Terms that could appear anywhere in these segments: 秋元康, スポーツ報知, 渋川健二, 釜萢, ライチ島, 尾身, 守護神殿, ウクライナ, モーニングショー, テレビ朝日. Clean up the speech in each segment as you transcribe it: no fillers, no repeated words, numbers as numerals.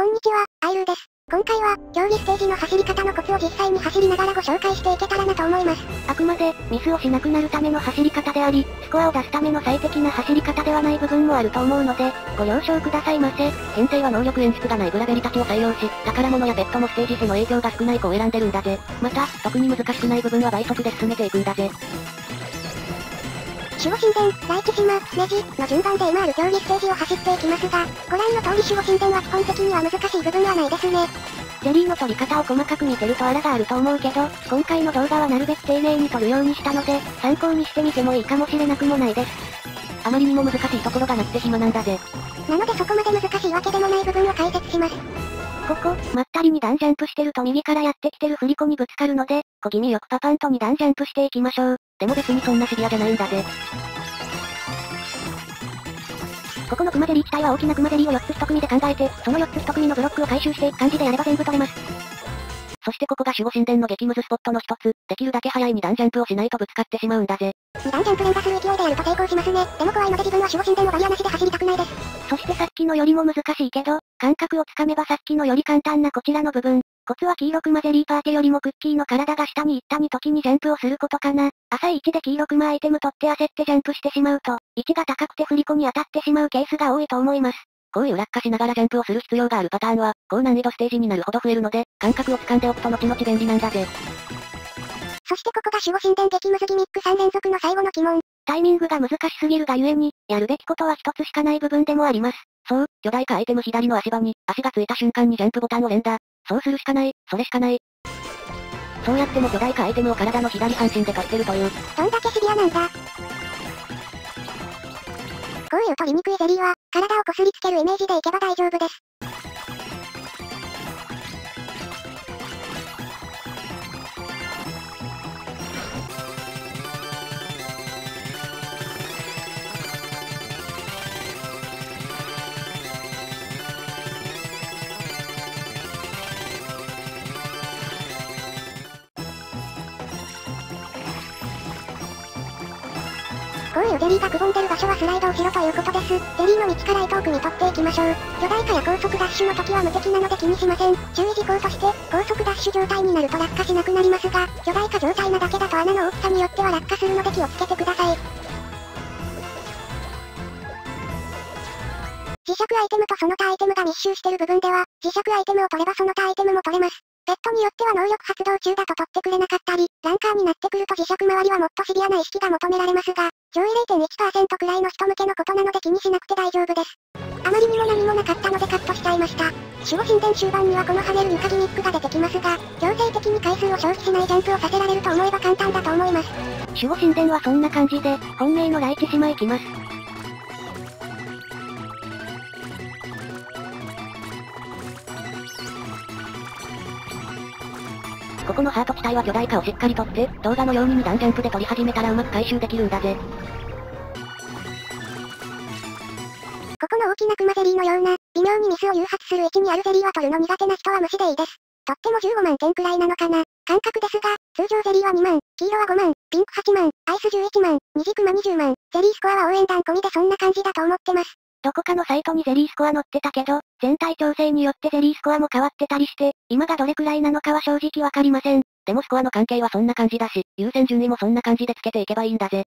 こんにちは、アイルーです。今回は、競技ステージの走り方のコツを実際に走りながらご紹介していけたらなと思います。あくまで、ミスをしなくなるための走り方であり、スコアを出すための最適な走り方ではない部分もあると思うので、ご了承くださいませ。編成は能力演出がないブラベリたちを採用し、宝物やペットもステージへの影響が少ない子を選んでるんだぜ。また、特に難しくない部分は倍速で進めていくんだぜ。守護神殿、大地島、ネジの順番で今ある競技ステージを走っていきますが、ご覧の通り守護神殿は基本的には難しい部分はないですね。ゼリーの取り方を細かく見てるとあらがあると思うけど、今回の動画はなるべく丁寧に取るようにしたので、参考にしてみてもいいかもしれなくもないです。あまりにも難しいところがなくて暇なんだぜ。なのでそこまで難しいわけでもない部分を解説します。ここ、まったり2段ジャンプしてると右からやってきてる振り子にぶつかるので、小気味よくパパンと2段ジャンプしていきましょう。でも別にそんなシビアじゃないんだぜ。ここの熊ゼリー地帯は大きな熊ゼリーを4つ1組で考えて、その4つ1組のブロックを回収していく感じでやれば全部取れます。そしてここが守護神殿の激ムズスポットの一つ、できるだけ早い2段ジャンプをしないとぶつかってしまうんだぜ。2段ジャンプ連打する勢いでやると抵抗しますね。でも怖いので自分は守護神殿をバリアなしで走りたくないです。そしてさっきのよりも難しいけど、感覚をつかめばさっきのより簡単なこちらの部分。コツは黄色クマゼリーパーティよりもクッキーの体が下に行ったに時にジャンプをすることかな。朝一で黄色クマアイテム取って焦ってジャンプしてしまうと、位置が高くて振り子に当たってしまうケースが多いと思います。こういう落下しながらジャンプをする必要があるパターンは、高難易度ステージになるほど増えるので、感覚をつかんでおくと後々便利なんだぜ。そしてここが守護神殿激ムズギミック3連続の最後の鬼門。タイミングが難しすぎるがゆえに、やるべきことは一つしかない部分でもあります。そう、巨大化アイテム左の足場に、足がついた瞬間にジャンプボタンを連打。そうするしかない、それしかない。そうやっても巨大化アイテムを体の左半身で取ってるという。どんだけシビアなんだ。こういう取りにくいゼリーは、体をこすりつけるイメージでいけば大丈夫です。こういうゼリーがくぼんでる場所はスライドをしろということです。ゼリーの道から糸を汲み取っていきましょう。巨大化や高速ダッシュの時は無敵なので気にしません。注意事項として、高速ダッシュ状態になると落下しなくなりますが、巨大化状態なだけだと穴の大きさによっては落下するので気をつけてください。磁石アイテムとその他アイテムが密集してる部分では、磁石アイテムを取ればその他アイテムも取れます。ペットによっては能力発動中だと取ってくれなかったり、ランカーになってくると磁石周りはもっとシビアな意識が求められますが、上位 0.1% くらいの人向けのことなので気にしなくて大丈夫です。あまりにも何もなかったのでカットしちゃいました。守護神殿終盤にはこの跳ねる床ギミックが出てきますが、強制的に回数を消費しないジャンプをさせられると思えば簡単だと思います。守護神殿はそんな感じで、本命のライチ島行きます。ここのハート地帯は巨大化をしっかりとって、動画のように2段ジャンプで取り始めたらうまく回収できるんだぜ。ここの大きなクマゼリーのような、微妙にミスを誘発する位置にあるゼリーは取るの苦手な人は無視でいいです。とっても15万点くらいなのかな。感覚ですが、通常ゼリーは2万、黄色は5万、ピンク8万、アイス11万、虹クマ20万、ゼリースコアは応援団込みでそんな感じだと思ってます。どこかのサイトにゼリースコア載ってたけど、全体調整によってゼリースコアも変わってたりして、今がどれくらいなのかは正直わかりません。でもスコアの関係はそんな感じだし、優先順位もそんな感じでつけていけばいいんだぜ。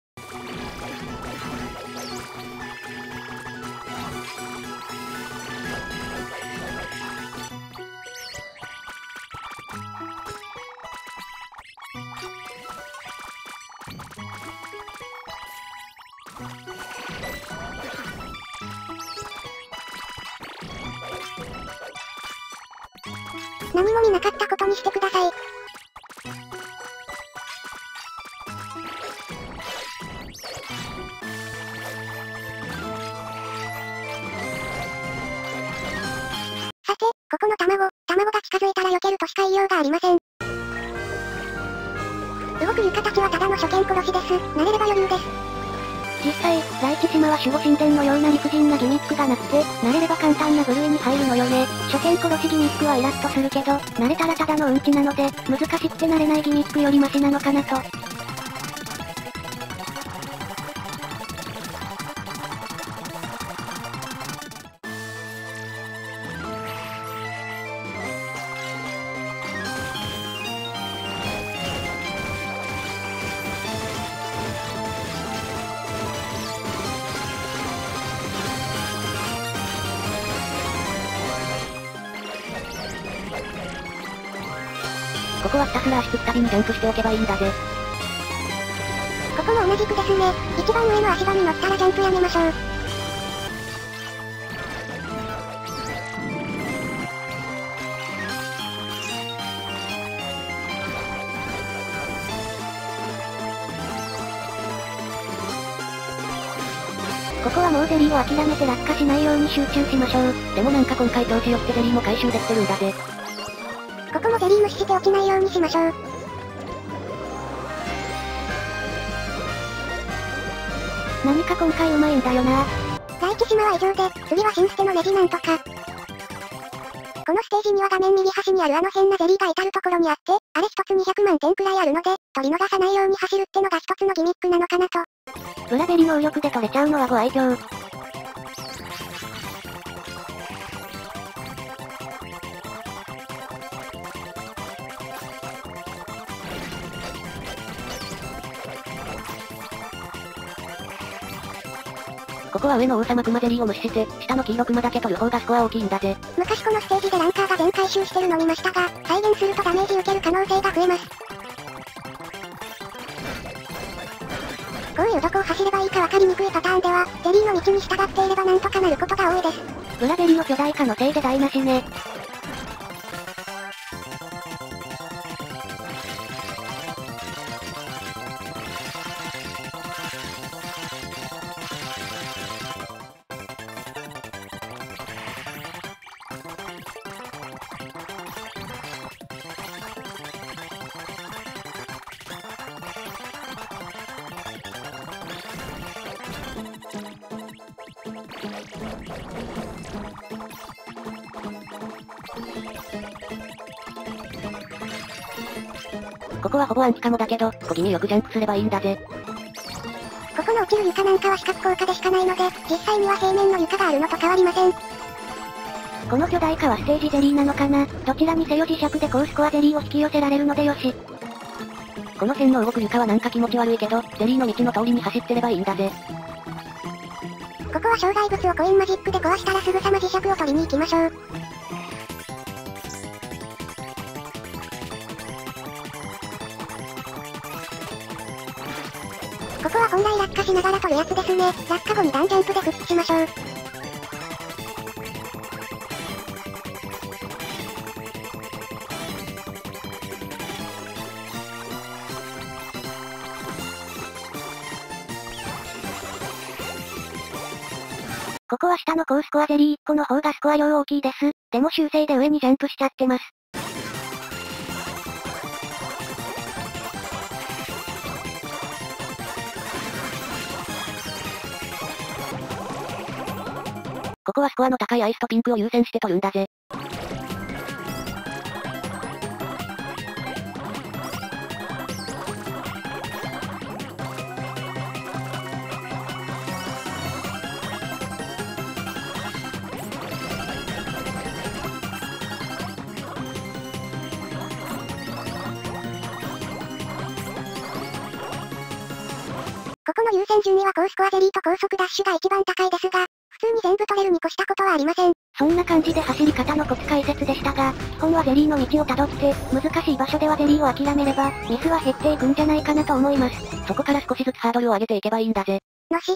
何も見なかったことにしてください。さて、ここの卵が近づいたら避けるとしか言いようがありません。動く床たちはただの初見殺しです。慣れれば余裕です。実際、ライチ島は守護神殿のような理不尽なギミックがなくて、慣れれば簡単な部類に入るのよね。初見殺しギミックはイラッとするけど、慣れたらただのうんちなので、難しくて慣れないギミックよりマシなのかなと。ここはひたすら足つったりにジャンプしておけばいいんだぜ。ここも同じくですね。一番上の足場に乗ったらジャンプやめましょう。ここはもうゼリーを諦めて落下しないように集中しましょう。でもなんか今回調子よくてゼリーも回収できてるんだぜ。ここもゼリー無視して落ちないようにしましょう。何か今回うまいんだよな。大地島は以上で、次は新ステのネジなんとか。このステージには画面右端にあるあの変なゼリーが至るところにあって、あれ一つ200万点くらいあるので取り逃さないように走るってのが一つのギミックなのかなと。ブラベリ能力で取れちゃうのはご愛嬌。ここは上の王様クマゼリーを無視して、下の黄色クマだけ取る方がスコア大きいんだぜ。昔このステージでランカーが全回収してるの見ましたが、再現するとダメージ受ける可能性が増えます。こういうどこを走ればいいか分かりにくいパターンでは、ゼリーの道に従っていればなんとかなることが多いです。ブラベリの巨大化のせいで台無しね。ここはほぼアンチカモだけど、小気味よくジャンプすればいいんだぜ。ここの落ちる床なんかは視覚効果でしかないので、実際には平面の床があるのと変わりません。この巨大化はステージゼリーなのかな。どちらにせよ磁石で高スコアゼリーを引き寄せられるのでよし。この辺の動く床はなんか気持ち悪いけど、ゼリーの道の通りに走ってればいいんだぜ。ここは障害物をコインマジックで壊したらすぐさま磁石を取りに行きましょう。ここは本来落下しながら取るやつですね。落下後2段ジャンプで復帰しましょう。ここは下の高スコアゼリー1個の方がスコア量大きいです。でも修正で上にジャンプしちゃってます。ここはスコアの高いアイスとピンクを優先して取るんだぜ。ここの優先順位は高スコアゼリーと高速ダッシュが一番高いですが、普通に全部取れるに越したことはありません。そんな感じで走り方のコツ解説でしたが、基本はゼリーの道をたどって、難しい場所ではゼリーを諦めれば、ミスは減っていくんじゃないかなと思います。そこから少しずつハードルを上げていけばいいんだぜ。のし。